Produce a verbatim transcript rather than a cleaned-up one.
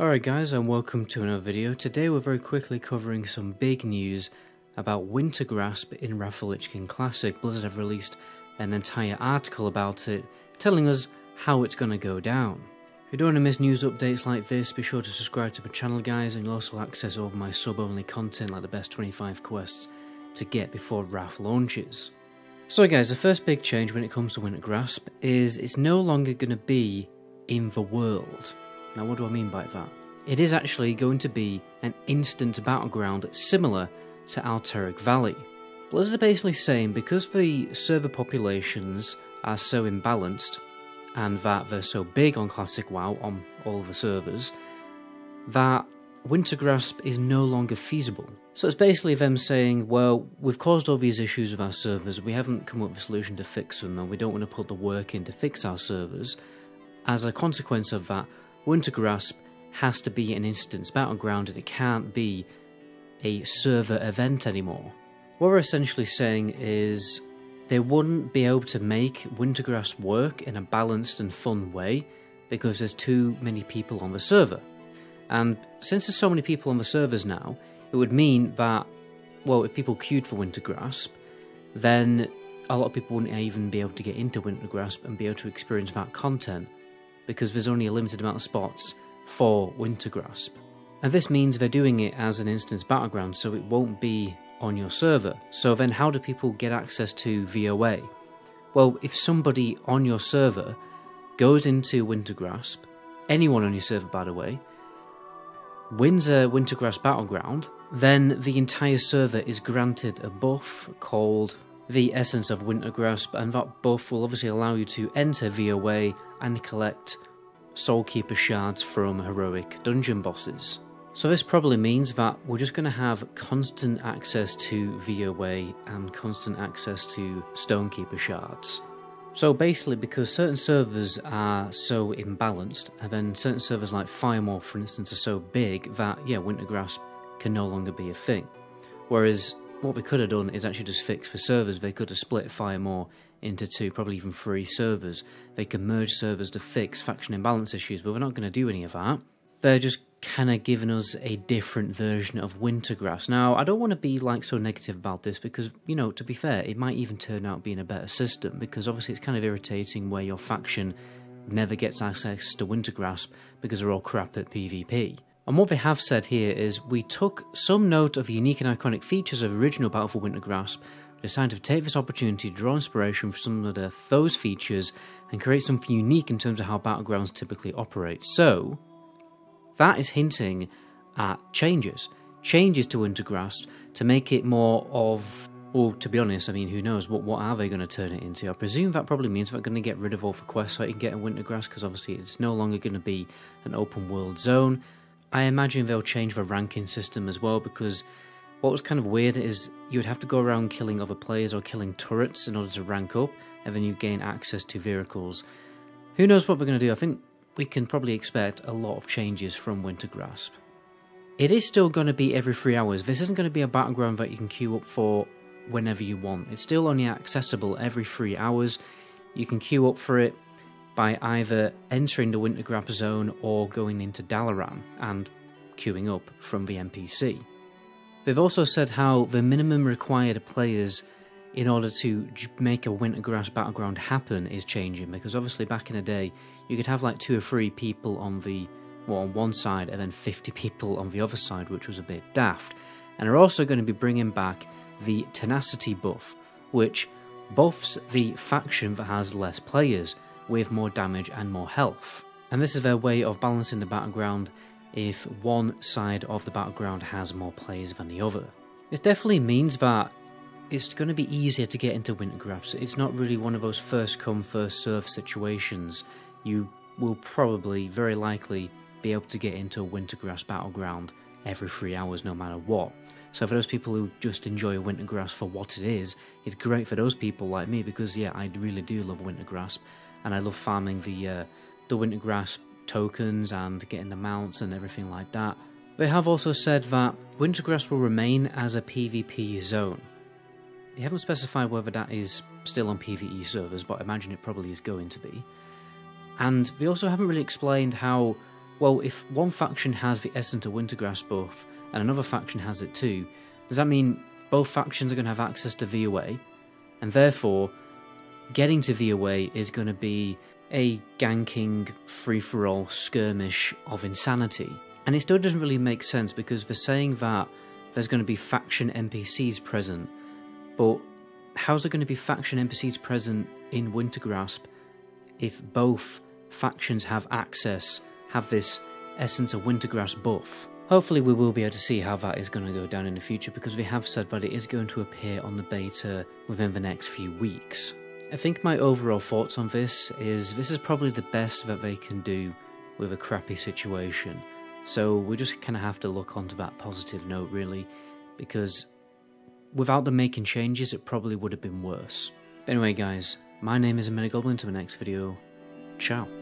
Alright guys, and welcome to another video. Today we're very quickly covering some big news about Wintergrasp in Wrath of the Lich King Classic. Blizzard have released an entire article about it, telling us how it's going to go down. If you don't want to miss news updates like this, be sure to subscribe to the channel guys, and you'll also access all of my sub-only content like the best twenty-five quests to get before Wrath launches. So guys, the first big change when it comes to Wintergrasp is it's no longer going to be in the world. Now what do I mean by that? It is actually going to be an instant battleground similar to Alterac Valley. Blizzard are basically saying because the server populations are so imbalanced and that they're so big on Classic WoW on all the servers, that Wintergrasp is no longer feasible. So it's basically them saying, well, we've caused all these issues with our servers, we haven't come up with a solution to fix them, and we don't want to put the work in to fix our servers. As a consequence of that, Wintergrasp has to be an instance battleground and it can't be a server event anymore. What we're essentially saying is they wouldn't be able to make Wintergrasp work in a balanced and fun way because there's too many people on the server. And since there's so many people on the servers now, it would mean that, well, if people queued for Wintergrasp, then a lot of people wouldn't even be able to get into Wintergrasp and be able to experience that content, because there's only a limited amount of spots for Wintergrasp. And this means they're doing it as an instance battleground, so it won't be on your server. So then how do people get access to V O A? Well, if somebody on your server goes into Wintergrasp, anyone on your server by the way, wins a Wintergrasp battleground, then the entire server is granted a buff called the Essence of Wintergrasp, and that buff will obviously allow you to enter V O A and collect Soulkeeper shards from heroic dungeon bosses. So this probably means that we're just going to have constant access to V O A and constant access to Stonekeeper shards. So basically, because certain servers are so imbalanced, and then certain servers like Firemore for instance are so big that, yeah, Wintergrasp can no longer be a thing. Whereas what we could have done is actually just fix for servers. They could have split Firemore into two, probably even three servers. They could merge servers to fix faction imbalance issues, but we're not going to do any of that. They're just kind of giving us a different version of Wintergrasp. Now, I don't want to be like so negative about this because, you know, to be fair, it might even turn out being a better system, because obviously it's kind of irritating where your faction never gets access to Wintergrasp because they're all crap at PvP. And what they have said here is, we took some note of the unique and iconic features of original Battle for Wintergrasp, decided to take this opportunity to draw inspiration from some of the, those features and create something unique in terms of how battlegrounds typically operate. So that is hinting at changes. Changes to Wintergrasp to make it more of, well, to be honest, I mean, who knows, what, what are they going to turn it into? I presume that probably means they're going to get rid of all the quests so you can get in Wintergrasp, because obviously it's no longer going to be an open world zone. I imagine they'll change the ranking system as well, because what was kind of weird is you would have to go around killing other players or killing turrets in order to rank up, and then you gain access to vehicles. Who knows what we're going to do? I think we can probably expect a lot of changes from Wintergrasp. It is still going to be every three hours. This isn't going to be a battleground that you can queue up for whenever you want. It's still only accessible every three hours. You can queue up for it by either entering the Wintergrasp zone or going into Dalaran and queuing up from the N P C. They've also said how the minimum required players in order to make a Wintergrasp battleground happen is changing, because obviously back in the day you could have like two or three people on the well, on one side and then fifty people on the other side, which was a bit daft. And they're also going to be bringing back the Tenacity buff, which buffs the faction that has less players with more damage and more health. And this is their way of balancing the battleground if one side of the battleground has more players than the other. It definitely means that it's going to be easier to get into Wintergrasp. It's not really one of those first come first serve situations. You will probably, very likely, be able to get into a Wintergrasp battleground every three hours no matter what. So for those people who just enjoy Wintergrasp for what it is, it's great for those people like me, because yeah, I really do love Wintergrasp. And I love farming the uh, the Wintergrasp tokens and getting the mounts and everything like that. They have also said that Wintergrasp will remain as a PvP zone. They haven't specified whether that is still on PvE servers, but I imagine it probably is going to be. And they also haven't really explained how well, if one faction has the Essence of Wintergrasp buff and another faction has it too, does that mean both factions are going to have access to V O A? And therefore, getting to V O A is going to be a ganking, free-for-all skirmish of insanity. And it still doesn't really make sense, because they're saying that there's going to be faction N P Cs present, but how's there going to be faction N P Cs present in Wintergrasp if both factions have access, have this Essence of Wintergrasp buff? Hopefully we will be able to see how that is going to go down in the future, because we have said that it is going to appear on the beta within the next few weeks. I think my overall thoughts on this is this is probably the best that they can do with a crappy situation. So we just kind of have to look onto that positive note really, because without them making changes it probably would have been worse. But anyway guys, my name is Amina Goblin. To the next video, ciao.